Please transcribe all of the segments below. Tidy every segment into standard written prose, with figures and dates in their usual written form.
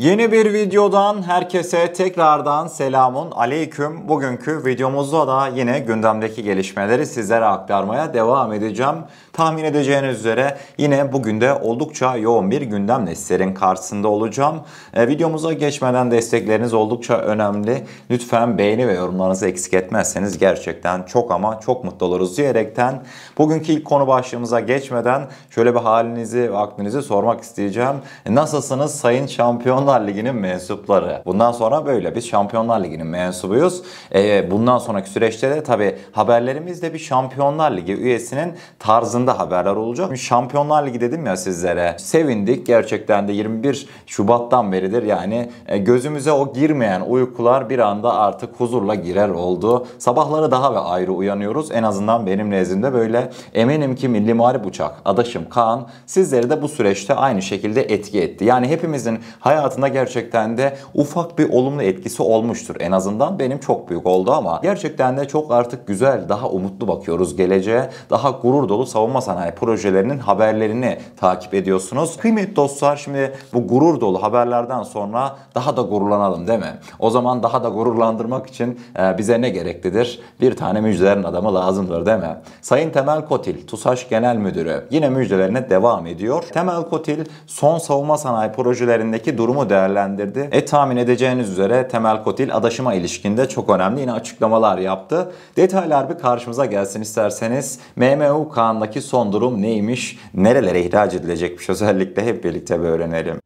Yeni bir videodan herkese tekrardan selamun aleyküm. Bugünkü videomuzda da yine gündemdeki gelişmeleri sizlere aktarmaya devam edeceğim. Tahmin edeceğiniz üzere yine bugün de oldukça yoğun bir gündemle sizlerin karşısında olacağım. Videomuza geçmeden destekleriniz oldukça önemli. Lütfen beğeni ve yorumlarınızı eksik etmezseniz gerçekten çok ama çok mutlu oluruz diyerekten bugünkü ilk konu başlığımıza geçmeden şöyle bir halinizi ve aklınızı sormak isteyeceğim. Nasılsınız sayın şampiyon? Ligi'nin mensupları. Bundan sonra böyle. Biz Şampiyonlar Ligi'nin mensubuyuz. Bundan sonraki süreçte de tabii haberlerimizde bir Şampiyonlar Ligi üyesinin tarzında haberler olacak. Çünkü Şampiyonlar Ligi dedim ya sizlere. Sevindik. Gerçekten de 21 Şubat'tan beridir. Yani gözümüze o girmeyen uykular bir anda artık huzurla girer oldu. Sabahları daha ve ayrı uyanıyoruz. En azından benim nezdimde böyle. Eminim ki Milli Muharip Uçak, Adaşım Kaan sizleri de bu süreçte aynı şekilde etki etti. Yani hepimizin hayatı gerçekten de ufak bir olumlu etkisi olmuştur. En azından benim çok büyük oldu ama gerçekten de çok artık güzel, daha umutlu bakıyoruz geleceğe. Daha gurur dolu savunma sanayi projelerinin haberlerini takip ediyorsunuz. Kıymetli dostlar, şimdi bu gurur dolu haberlerden sonra daha da gururlanalım değil mi? O zaman daha da gururlandırmak için bize ne gereklidir? Bir tane müjdelerin adamı lazımdır değil mi? Sayın Temel Kotil, TUSAŞ Genel Müdürü yine müjdelerine devam ediyor. Temel Kotil son savunma sanayi projelerindeki durumu değerlendirdi. Tahmin edeceğiniz üzere Temel Kotil Adaşım'a ilişkinde çok önemli yine açıklamalar yaptı. Detaylar bir karşımıza gelsin isterseniz. MMU KAAN'daki son durum neymiş? Nerelere ihraç edilecekmiş? Özellikle hep birlikte bir öğrenelim.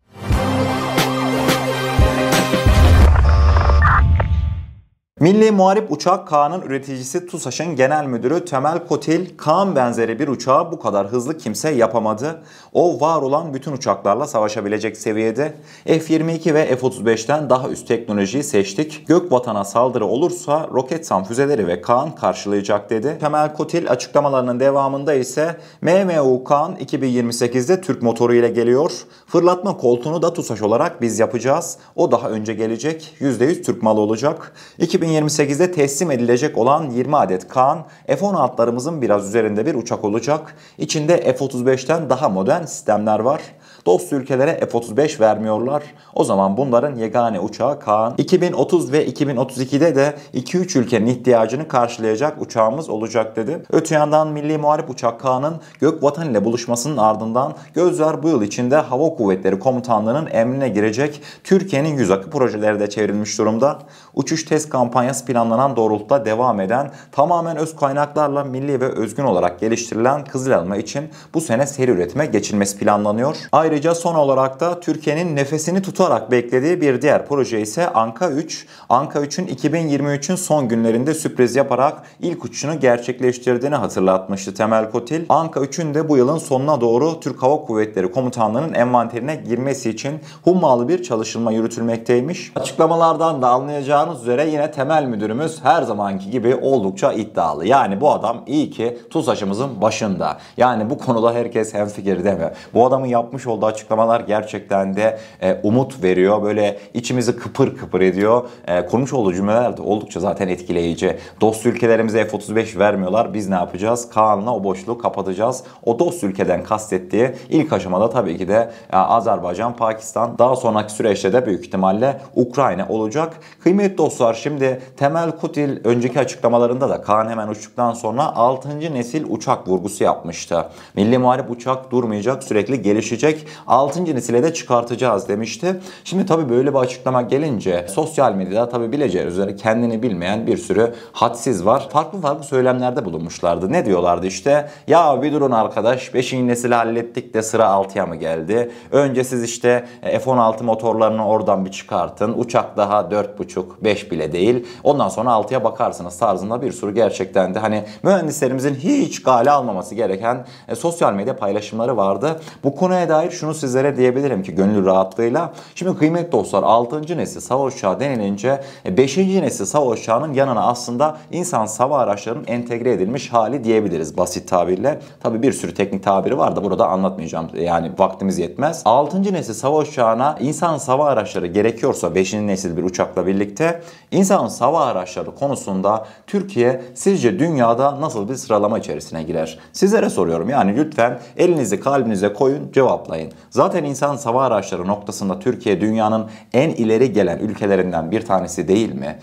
Milli Muharip Uçak KAAN'ın üreticisi TUSAŞ'ın genel müdürü Temel Kotil, KAAN benzeri bir uçağı bu kadar hızlı kimse yapamadı. O var olan bütün uçaklarla savaşabilecek seviyede. F-22 ve F-35'ten daha üst teknolojiyi seçtik. Gökvatan'a saldırı olursa Roketsan füzeleri ve KAAN karşılayacak dedi. Temel Kotil açıklamalarının devamında ise MMU KAAN 2028'de Türk motoru ile geliyor. Fırlatma koltuğunu da TUSAŞ olarak biz yapacağız. O daha önce gelecek. %100 Türk malı olacak. 2028'de teslim edilecek olan 20 adet KAAN, F-16'larımızın biraz üzerinde bir uçak olacak. İçinde F-35'ten daha modern sistemler var. Dost ülkelere F-35 vermiyorlar. O zaman bunların yegane uçağı KAAN. 2030 ve 2032'de de 2-3 ülkenin ihtiyacını karşılayacak uçağımız olacak dedi. Öte yandan Milli Muharip Uçak KAAN'ın Gökvatan ile buluşmasının ardından gözler bu yıl içinde Hava Kuvvetleri Komutanlığı'nın emrine girecek. Türkiye'nin yüz akı projeleri de çevrilmiş durumda. Uçuş test kampanyası planlanan doğrultuda devam eden, tamamen öz kaynaklarla milli ve özgün olarak geliştirilen Kızıl Elma için bu sene seri üretime geçilmesi planlanıyor. Ayrıca son olarak da Türkiye'nin nefesini tutarak beklediği bir diğer proje ise Anka 3. Anka 3'ün 2023'ün son günlerinde sürpriz yaparak ilk uçuşunu gerçekleştirdiğini hatırlatmıştı Temel Kotil. Anka 3'ün de bu yılın sonuna doğru Türk Hava Kuvvetleri Komutanlığı'nın envanterine girmesi için hummalı bir çalışılma yürütülmekteymiş. Açıklamalardan da anlayacağınız üzere yine Temel Müdürümüz her zamanki gibi oldukça iddialı. Yani bu adam iyi ki TUSAŞ'ımızın başında. Yani bu konuda herkes hemfikir değil mi? Bu adamın yapmış olduğu açıklamalar gerçekten de umut veriyor. Böyle içimizi kıpır kıpır ediyor. Konmuş olduğu cümleler de oldukça zaten etkileyici. Dost ülkelerimize F-35 vermiyorlar. Biz ne yapacağız? KAAN'la o boşluğu kapatacağız. O dost ülkeden kastettiği ilk aşamada tabii ki de Azerbaycan, Pakistan. Daha sonraki süreçte de büyük ihtimalle Ukrayna olacak. Kıymetli dostlar, şimdi Temel Kotil önceki açıklamalarında da KAAN hemen uçtuktan sonra 6. nesil uçak vurgusu yapmıştı. Milli Muharip Uçak durmayacak, sürekli gelişecek. 6. nesile de çıkartacağız demişti. Şimdi tabii böyle bir açıklama gelince sosyal medyada tabii bileceğiniz üzere kendini bilmeyen bir sürü hadsiz var. Farklı farklı söylemlerde bulunmuşlardı. Ne diyorlardı işte? Ya bir durun arkadaş, 5. nesili hallettik de sıra 6'ya mı geldi? Önce siz işte F-16 motorlarını oradan bir çıkartın. Uçak daha 4,5, 5 bile değil. Ondan sonra 6'ya bakarsınız tarzında bir sürü gerçekten de hani mühendislerimizin hiç gale almaması gereken sosyal medya paylaşımları vardı. Bu konuya dair şunu sizlere diyebilirim ki gönül rahatlığıyla. Şimdi kıymetli dostlar, 6. nesil savaş uçağı denilince 5. nesil savaş uçağının yanına aslında insan savaş araçlarının entegre edilmiş hali diyebiliriz basit tabirle. Tabi bir sürü teknik tabiri var da burada anlatmayacağım. Yani vaktimiz yetmez. 6. nesil savaş uçağına insan savaş araçları gerekiyorsa 5. nesil bir uçakla birlikte insan savaş araçları konusunda Türkiye sizce dünyada nasıl bir sıralama içerisine girer? Sizlere soruyorum. Yani lütfen elinizi kalbinize koyun, cevaplayın. unutmayın. Zaten insan savaş araçları noktasında Türkiye dünyanın en ileri gelen ülkelerinden bir tanesi değil mi?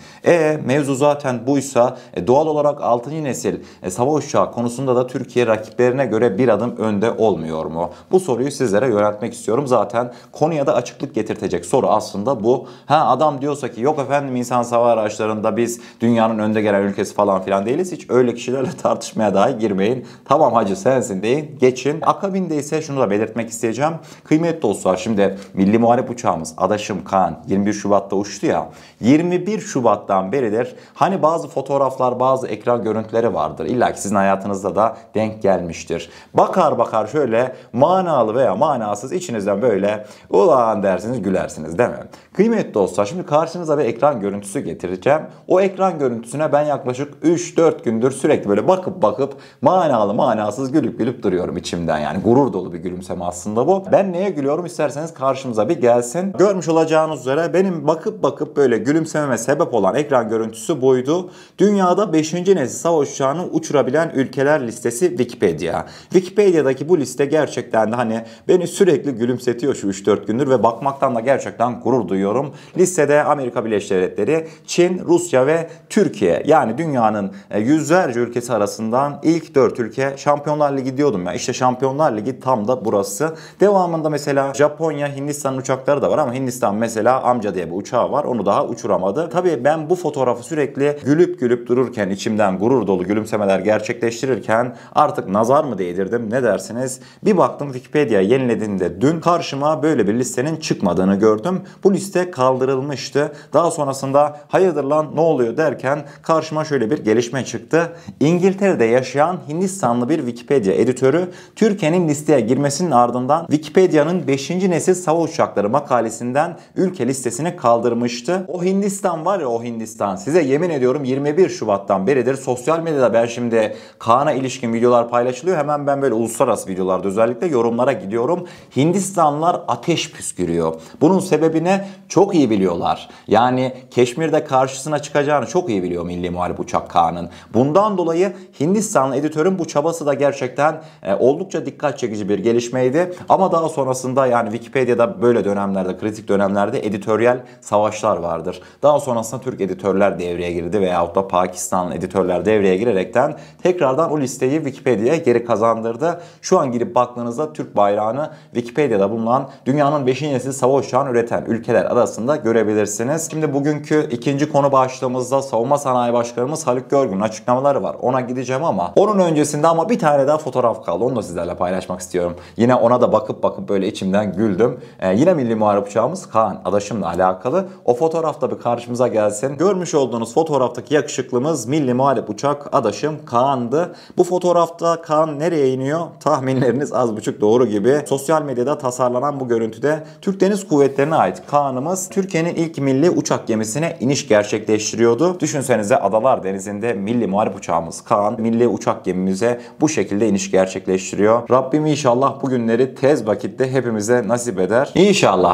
Mevzu zaten buysa doğal olarak 6. nesil savaş uçağı konusunda da Türkiye rakiplerine göre bir adım önde olmuyor mu? Bu soruyu sizlere yöneltmek istiyorum. Zaten konuya da açıklık getirtecek soru aslında bu. Adam diyorsa ki yok efendim insan savaş araçlarında biz dünyanın önde gelen ülkesi falan filan değiliz. Hiç öyle kişilerle tartışmaya dahi girmeyin. Tamam hacı sensin deyin. Geçin. Akabinde ise şunu da belirtmek isteyeceğim. Kıymetli dostlar şimdi Milli Muharip Uçağımız Adaşım KAAN 21 Şubat'ta uçtu ya. 21 Şubat'tan beridir hani bazı fotoğraflar, bazı ekran görüntüleri vardır. İlla ki sizin hayatınızda da denk gelmiştir. Bakar bakar şöyle manalı veya manasız içinizden böyle ulan dersiniz, gülersiniz değil mi? Kıymetli dostlar şimdi karşınıza bir ekran görüntüsü getireceğim. O ekran görüntüsüne ben yaklaşık 3-4 gündür sürekli böyle bakıp manalı manasız gülüp duruyorum içimden. Yani gurur dolu bir gülümseme aslında bu. Ben neye gülüyorum isterseniz karşımıza bir gelsin. Görmüş olacağınız üzere benim bakıp böyle gülümsememe sebep olan ekran görüntüsü buydu. Dünyada 5. nesil savaş uçağını uçurabilen ülkeler listesi Wikipedia. Wikipedia'daki bu liste gerçekten de hani beni sürekli gülümsetiyor şu 3-4 gündür ve bakmaktan da gerçekten gurur duyuyorum. Listede Amerika Birleşik Devletleri, Çin, Rusya ve Türkiye. Yani dünyanın yüzlerce ülkesi arasından ilk 4 ülke. Şampiyonlar Ligi diyordum ya. İşte Şampiyonlar Ligi tam da burası. Devamında mesela Japonya, Hindistan'ın uçakları da var ama Hindistan mesela amca diye bir uçağı var. Onu daha uçuramadı. Tabii ben bu fotoğrafı sürekli gülüp dururken, içimden gurur dolu gülümsemeler gerçekleştirirken artık nazar mı değdirdim ne dersiniz? Bir baktım Wikipedia yenilediğinde dün karşıma böyle bir listenin çıkmadığını gördüm. Bu liste kaldırılmıştı. Daha sonrasında hayırdır lan ne oluyor derken karşıma şöyle bir gelişme çıktı. İngiltere'de yaşayan Hindistanlı bir Wikipedia editörü Türkiye'nin listeye girmesinin ardından Wikipedia'nın 5. nesil savaş uçakları makalesinden ülke listesini kaldırmıştı. O Hindistan var ya, o Hindistan size yemin ediyorum 21 Şubat'tan beridir sosyal medyada ben şimdi Kaan'a ilişkin videolar paylaşılıyor. Hemen ben böyle uluslararası videolarda özellikle yorumlara gidiyorum. Hindistanlılar ateş püskürüyor. Bunun sebebini çok iyi biliyorlar. Yani Keşmir'de karşısına çıkacağını çok iyi biliyor Milli Muharip Uçak KAAN'ın. Bundan dolayı Hindistanlı editörün bu çabası da gerçekten oldukça dikkat çekici bir gelişmeydi. Ama daha sonrasında yani Wikipedia'da böyle dönemlerde, kritik dönemlerde editoryal savaşlar vardır. Daha sonrasında Türk editörler devreye girdi veyahut da Pakistanlı editörler devreye girerekten tekrardan o listeyi Wikipedia'ya geri kazandırdı. Şu an girip baktığınızda Türk bayrağını Wikipedia'da bulunan dünyanın 5. nesil savaş uçağını üreten ülkeler arasında görebilirsiniz. Şimdi bugünkü ikinci konu başlığımızda Savunma Sanayi Başkanımız Haluk Görgün'ün açıklamaları var. Ona gideceğim ama onun öncesinde ama bir tane daha fotoğraf kaldı. Onu da sizlerle paylaşmak istiyorum. Yine ona da bakıp böyle içimden güldüm. Yine Milli Muharip Uçağımız KAAN Adaşım'la alakalı. O fotoğrafta bir karşımıza gelsin. Görmüş olduğunuz fotoğraftaki yakışıklımız Milli Muharip Uçak Adaşım KAAN'dı. Bu fotoğrafta KAAN nereye iniyor? Tahminleriniz az buçuk doğru gibi. Sosyal medyada tasarlanan bu görüntüde Türk Deniz Kuvvetleri'ne ait KAAN'ımız Türkiye'nin ilk milli uçak gemisine iniş gerçekleştiriyordu. Düşünsenize Adalar Denizi'nde Milli Muharip Uçağımız KAAN milli uçak gemimize bu şekilde iniş gerçekleştiriyor. Rabbim inşallah bu günleri tez vakitte hepimize nasip eder.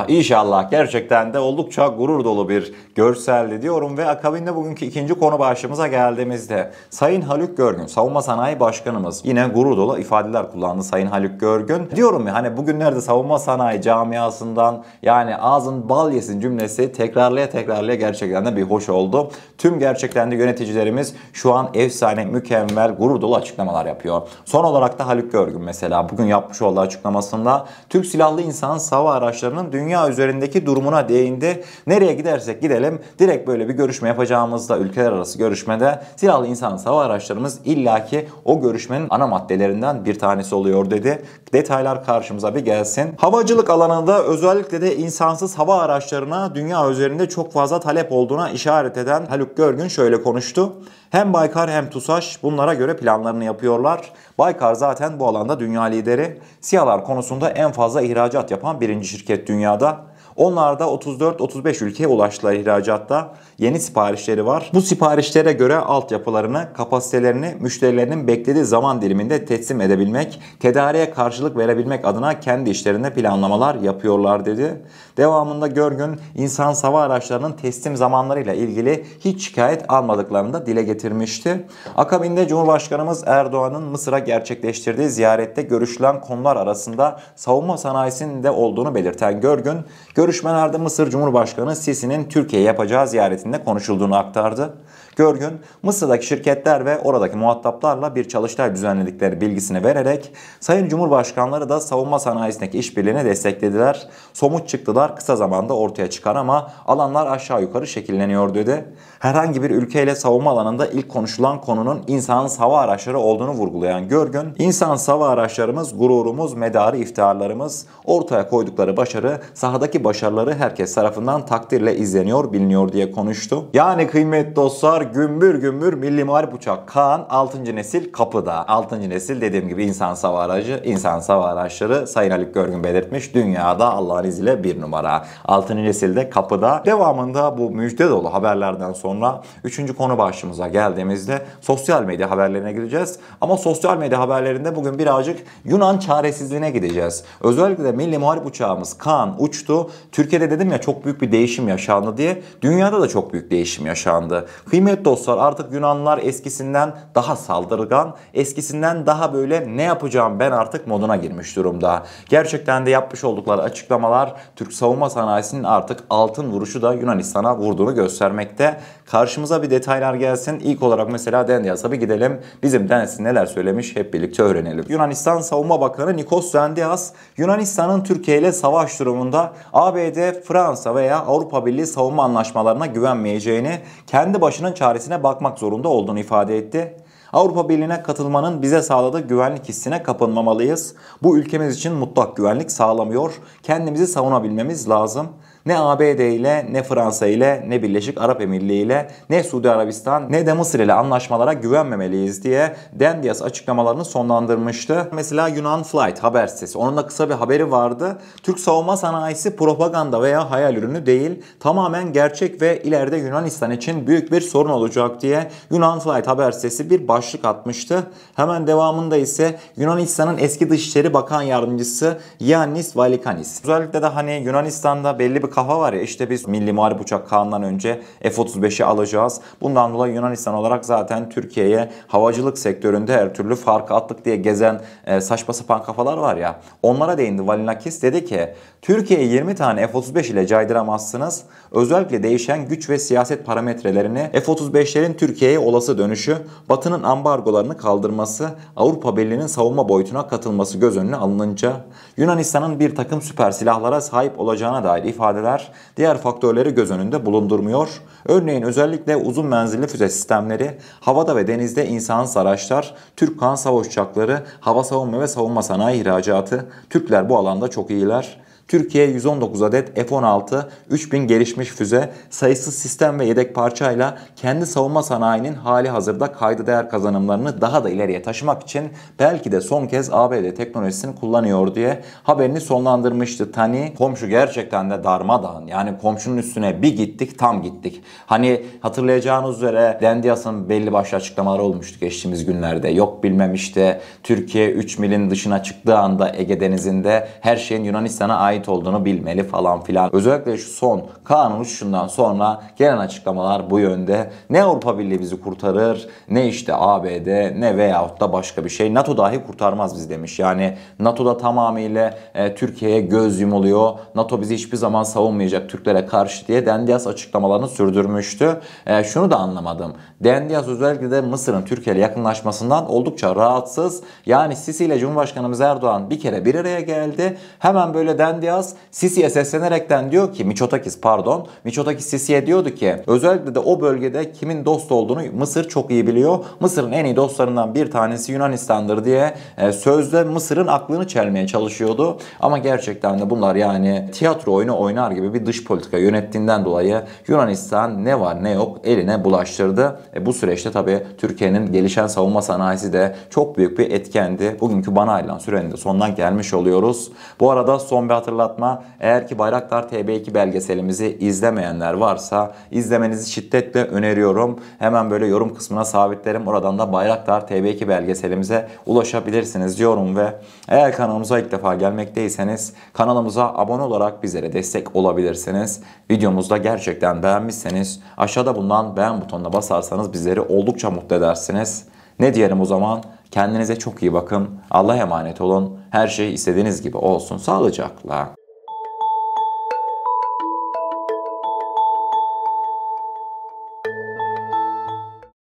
İnşallah gerçekten de oldukça gurur dolu bir görseldi diyorum ve akabinde bugünkü ikinci konu başlığımıza geldiğimizde Sayın Haluk Görgün, Savunma Sanayi Başkanımız yine gurur dolu ifadeler kullandı Sayın Haluk Görgün. Diyorum ya hani bugünlerde savunma sanayi camiasından yani ağzın bal yesin cümlesi tekrarlaya gerçekten de bir hoş oldu. Tüm gerçekten de yöneticilerimiz şu an efsane, mükemmel, gurur dolu açıklamalar yapıyor. Son olarak da Haluk Görgün mesela bugün yapmış olduğu açıklamasında Türk silahlı insanın savaş araçlarının dünya üzerindeki durumuna değindi. Nereye gidersek gidelim direkt böyle bir görüşme yapacağımızda ülkeler arası görüşmede silahlı insanın savaş araçlarımız illaki o görüşmenin ana maddelerinden bir tanesi oluyor dedi. Detaylar karşımıza bir gelsin. Havacılık alanında özellikle de insansız hava araçlarına dünya üzerinde çok fazla talep olduğuna işaret eden Haluk Görgün şöyle konuştu. Hem Baykar hem TUSAŞ bunlara göre planlarını yapıyorlar. Baykar zaten bu alanda dünya lideri. SİHA'lar konusunda en fazla ihracat yapan birinci şirket dünyada. Onlar da 34-35 ülkeye ulaştılar ihracatta. Yeni siparişleri var. Bu siparişlere göre altyapılarını, kapasitelerini müşterilerinin beklediği zaman diliminde teslim edebilmek, tedariğe karşılık verebilmek adına kendi işlerinde planlamalar yapıyorlar dedi. Devamında Görgün, insansız hava araçlarının teslim zamanlarıyla ilgili hiç şikayet almadıklarını da dile getirmişti. Akabinde Cumhurbaşkanımız Erdoğan'ın Mısır'a gerçekleştirdiği ziyarette görüşülen konular arasında savunma sanayisinin de olduğunu belirten Görgün, görüşmelerde Mısır Cumhurbaşkanı Sisi'nin Türkiye'ye yapacağı ziyaretinde konuşulduğunu aktardı. Görgün, Mısır'daki şirketler ve oradaki muhataplarla bir çalıştay düzenledikleri bilgisini vererek Sayın Cumhurbaşkanları da savunma sanayisindeki işbirliğini desteklediler. Somut çıktılar kısa zamanda ortaya çıkar ama alanlar aşağı yukarı şekilleniyor dedi. Herhangi bir ülkeyle savunma alanında ilk konuşulan konunun insansız hava araçları olduğunu vurgulayan Görgün, insansız hava araçlarımız gururumuz, medarı iftiharlarımız, ortaya koydukları başarı, sahadaki başarıları herkes tarafından takdirle izleniyor, biliniyor diye konuştu. Yani kıymetli dostlar, gümbür gümbür Milli Muharip Uçak KAAN 6. nesil kapıda. 6. nesil dediğim gibi insansız hava aracı, insansız hava araçları Sayın Haluk Görgün belirtmiş. Dünyada Allah'ın izniyle 1 numara. 6. nesilde kapıda. Devamında bu müjde dolu haberlerden sonra 3. konu başlığımıza geldiğimizde sosyal medya haberlerine gideceğiz. Ama sosyal medya haberlerinde bugün birazcık Yunan çaresizliğine gideceğiz. Özellikle de Milli Muharip Uçağımız KAAN uçtu. Türkiye'de dedim ya çok büyük bir değişim yaşandı diye. Dünyada da çok büyük değişim yaşandı. Kıymetli dostlar, artık Yunanlılar eskisinden daha saldırgan, eskisinden daha böyle ne yapacağım ben artık moduna girmiş durumda. Gerçekten de yapmış oldukları açıklamalar Türk savunma sanayisinin artık altın vuruşu da Yunanistan'a vurduğunu göstermekte. Karşımıza bir detaylar gelsin. İlk olarak mesela Dendias'a bir gidelim. Bizim Dendias neler söylemiş hep birlikte öğrenelim. Yunanistan Savunma Bakanı Nikos Dendias, Yunanistan'ın Türkiye ile savaş durumunda ABD, Fransa veya Avrupa Birliği savunma anlaşmalarına güvenmeyeceğini, kendi başının çaresine bakmak zorunda olduğunu ifade etti. Avrupa Birliği'ne katılmanın bize sağladığı güvenlik hissine kapılmamalıyız. Bu ülkemiz için mutlak güvenlik sağlamıyor. Kendimizi savunabilmemiz lazım. Ne ABD ile, ne Fransa ile, ne Birleşik Arap Emirliği ile, ne Suudi Arabistan, ne de Mısır ile anlaşmalara güvenmemeliyiz diye Dendias açıklamalarını sonlandırmıştı. Mesela Yunan Flight haber sitesi, onun da kısa bir haberi vardı. Türk savunma sanayisi propaganda veya hayal ürünü değil, tamamen gerçek ve ileride Yunanistan için büyük bir sorun olacak diye Yunan Flight haber sitesi bir başlık atmıştı. Hemen devamında ise Yunanistan'ın eski Dışişleri Bakan Yardımcısı Yiannis Valikanis. Özellikle de hani Yunanistan'da belli bir kafa var ya, işte biz Milli Muharip Uçak KAAN'dan önce F-35'i alacağız. Bundan dolayı Yunanistan olarak zaten Türkiye'ye havacılık sektöründe her türlü farkı attık diye gezen saçma sapan kafalar var ya. Onlara değindi Valikanis, dedi ki Türkiye'ye 20 tane F-35 ile caydıramazsınız. Özellikle değişen güç ve siyaset parametrelerini, F-35'lerin Türkiye'ye olası dönüşü, Batı'nın ambargolarını kaldırması, Avrupa Birliği'nin savunma boyutuna katılması göz önüne alınınca Yunanistan'ın bir takım süper silahlara sahip olacağına dair ifadeler diğer faktörleri göz önünde bulundurmuyor. Örneğin özellikle uzun menzilli füze sistemleri, havada ve denizde insansız araçlar, Türk KAAN savaş uçakları, hava savunma ve savunma sanayi ihracatı. Türkler bu alanda çok iyiler. Türkiye 119 adet F-16, 3000 gelişmiş füze, sayısız sistem ve yedek parçayla kendi savunma sanayinin hali hazırda kayda değer kazanımlarını daha da ileriye taşımak için belki de son kez ABD teknolojisini kullanıyor diye haberini sonlandırmıştı. Tani, komşu gerçekten de darmadağın, yani komşunun üstüne bir gittik tam gittik. Hani hatırlayacağınız üzere Dendias'ın belli başlı açıklamaları olmuştu geçtiğimiz günlerde. Yok bilmem işte Türkiye 3 milin dışına çıktığı anda Ege Denizi'nde her şeyin Yunanistan'a ait olduğunu bilmeli falan filan. Özellikle şu son KAAN uçuşundan sonra gelen açıklamalar bu yönde. Ne Avrupa Birliği bizi kurtarır, ne işte ABD, ne veyahut da başka bir şey. NATO dahi kurtarmaz bizi demiş. Yani NATO'da tamamıyla Türkiye'ye göz yumuluyor. NATO bizi hiçbir zaman savunmayacak Türklere karşı diye Dendias açıklamalarını sürdürmüştü. Şunu da anlamadım. Dendias özellikle de Mısır'ın Türkiye'ye yakınlaşmasından oldukça rahatsız. Yani Sisi ile Cumhurbaşkanımız Erdoğan bir kere bir araya geldi. Hemen böyle Dendias Sisi'ye seslenerekten diyor ki, Miçotakis Sisi'ye diyordu ki özellikle de o bölgede kimin dost olduğunu Mısır çok iyi biliyor. Mısır'ın en iyi dostlarından bir tanesi Yunanistan'dır diye sözde Mısır'ın aklını çelmeye çalışıyordu. Ama gerçekten de bunlar yani tiyatro oyunu oynar gibi bir dış politika yönettiğinden dolayı Yunanistan ne var ne yok eline bulaştırdı. Bu süreçte tabii Türkiye'nin gelişen savunma sanayisi de çok büyük bir etkendi. Bugünkü bana ayrılan sürenin de sonuna gelmiş oluyoruz. Bu arada son bir hatırlatma hatırlatma. Eğer ki Bayraktar TB2 belgeselimizi izlemeyenler varsa izlemenizi şiddetle öneriyorum. Hemen böyle yorum kısmına sabitlerim. Oradan da Bayraktar TB2 belgeselimize ulaşabilirsiniz diyorum ve eğer kanalımıza ilk defa gelmekteyseniz kanalımıza abone olarak bizlere destek olabilirsiniz. Videomuzda gerçekten beğenmişseniz aşağıda bulunan beğen butonuna basarsanız bizleri oldukça mutlu edersiniz. Ne diyelim o zaman? Kendinize çok iyi bakın. Allah'a emanet olun. Her şey istediğiniz gibi olsun. Sağlıcakla.